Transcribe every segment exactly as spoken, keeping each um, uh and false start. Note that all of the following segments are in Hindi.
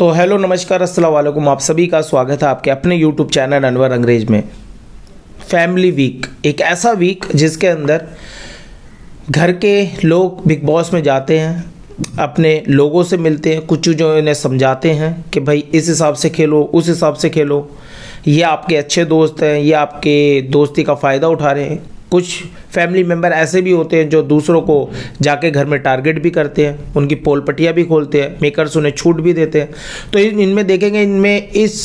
तो हेलो नमस्कार अस्सलाम वालेकुम, आप सभी का स्वागत है आपके अपने यूट्यूब चैनल अनवर रंगरेज में। फैमिली वीक, एक ऐसा वीक जिसके अंदर घर के लोग बिग बॉस में जाते हैं, अपने लोगों से मिलते हैं, कुछ चीज़ों इन्हें समझाते हैं कि भाई इस हिसाब से खेलो, उस हिसाब से खेलो, ये आपके अच्छे दोस्त हैं, ये आपके दोस्ती का फ़ायदा उठा रहे हैं। कुछ फैमिली मेम्बर ऐसे भी होते हैं जो दूसरों को जाके घर में टारगेट भी करते हैं, उनकी पोल पटिया भी खोलते हैं, मेकर्स उन्हें छूट भी देते हैं। तो इनमें देखेंगे, इनमें इस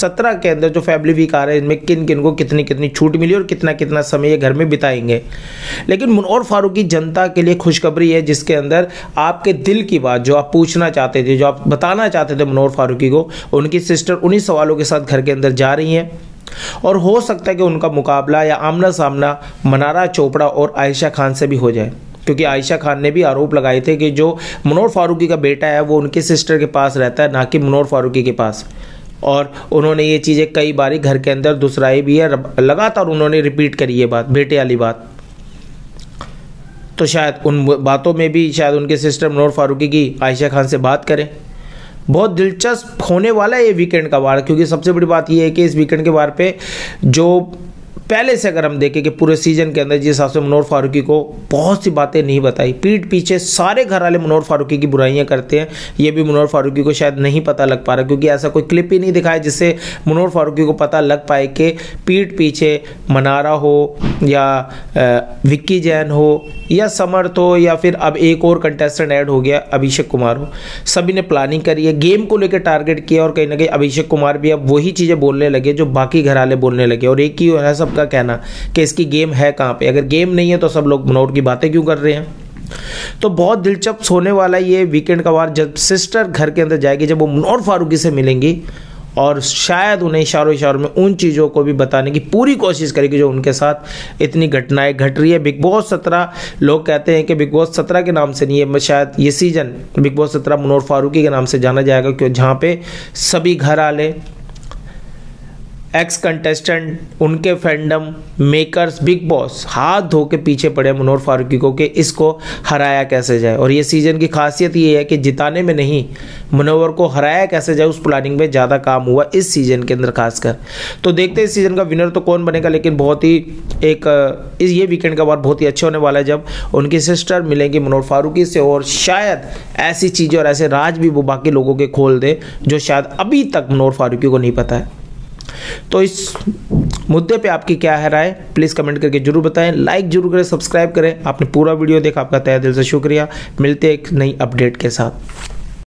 सत्रह के अंदर जो फैमिली वीक आ रहे हैं इनमें किन किन को कितनी कितनी छूट मिली और कितना कितना समय ये घर में बिताएंगे। लेकिन मुनव्वर फारूकी जनता के लिए खुशखबरी है जिसके अंदर आपके दिल की बात जो आप पूछना चाहते थे, जो आप बताना चाहते थे मुनव्वर फारूकी को, उनकी सिस्टर उन्हीं सवालों के साथ घर के अंदर जा रही हैं और हो सकता है कि उनका मुकाबला या आमना सामना मनारा चोपड़ा और आयशा खान से भी हो जाए, क्योंकि आयशा खान ने भी आरोप लगाए थे कि जो मुनव्वर फारूकी का बेटा है वो उनके सिस्टर के पास रहता है, ना कि मुनव्वर फारूकी के पास। और उन्होंने ये चीज़ें कई बारी घर के अंदर दुसराई भी है, लगातार उन्होंने रिपीट करी ये बात, बेटे वाली बात। तो शायद उन बातों में भी शायद उनके सिस्टर मुनव्वर फारूकी की आयशा खान से बात करें। बहुत दिलचस्प होने वाला है ये वीकेंड का वार, क्योंकि सबसे बड़ी बात यह है कि इस वीकेंड के वार पे जो पहले से अगर हम देखें कि पूरे सीजन के अंदर जिस हिसाब से मुनव्वर फारूकी को बहुत सी बातें नहीं बताई, पीठ पीछे सारे घर वाले मुनव्वर फारूकी की बुराइयां करते हैं, ये भी मुनव्वर फारूकी को शायद नहीं पता लग पा रहा, क्योंकि ऐसा कोई क्लिप ही नहीं दिखाया जिससे मुनव्वर फारूकी को पता लग पाए कि पीठ पीछे मनारा हो या विक्की जैन हो या समर्थ हो या फिर अब एक और कंटेस्टेंट ऐड हो गया अभिषेक कुमार हो, सभी ने प्लानिंग करी है, गेम को लेकर टारगेट किया। और कहीं ना कहीं अभिषेक कुमार भी अब वही चीज़ें बोलने लगे जो बाकी घर वाले बोलने लगे, और एक ही है सबका कहना कि इसकी गेम है कहां पे, अगर गेम नहीं है तो सब लोग मुनव्वर की बातें क्यों कर रहे हैं। तो बहुत दिलचस्प होने वाला ये वीकेंड का वार, जब सिस्टर घर के अंदर जाएगी, जब वो मुनव्वर फारूकी से मिलेंगी और शायद उन्हें इशारों इशारों में उन चीज़ों को भी बताने की पूरी कोशिश करेगी जो उनके साथ इतनी घटनाएं घट रही है। बिग बॉस सत्रह, लोग कहते हैं कि बिग बॉस सत्रह के नाम से नहीं है, शायद ये सीजन बिग बॉस सत्रह मुनव्वर फारूकी के नाम से जाना जाएगा, क्योंकि जहाँ पे सभी घर वाले, एक्स कंटेस्टेंट, उनके फैंडम, मेकर्स, बिग बॉस हाथ धो के पीछे पड़े मुनव्वर फारूकी को कि इसको हराया कैसे जाए। और ये सीज़न की खासियत ये है कि जिताने में नहीं, मुनव्वर को हराया कैसे जाए, उस प्लानिंग में ज़्यादा काम हुआ इस सीज़न के अंदर खासकर। तो देखते हैं इस सीज़न का विनर तो कौन बनेगा, लेकिन बहुत ही एक इस ये वीकेंड का बार बहुत ही अच्छा होने वाला है जब उनकी सिस्टर मिलेंगी मुनव्वर फारूकी से, और शायद ऐसी चीज़ें और ऐसे राज भी वो बाकी लोगों के खोल दे जो शायद अभी तक मुनव्वर फारूकी को नहीं पता है। तो इस मुद्दे पे आपकी क्या है राय, प्लीज़ कमेंट करके जरूर बताएं, लाइक जरूर करें, सब्सक्राइब करें। आपने पूरा वीडियो देखा, आपका तहे दिल से शुक्रिया। मिलते हैं एक नई अपडेट के साथ।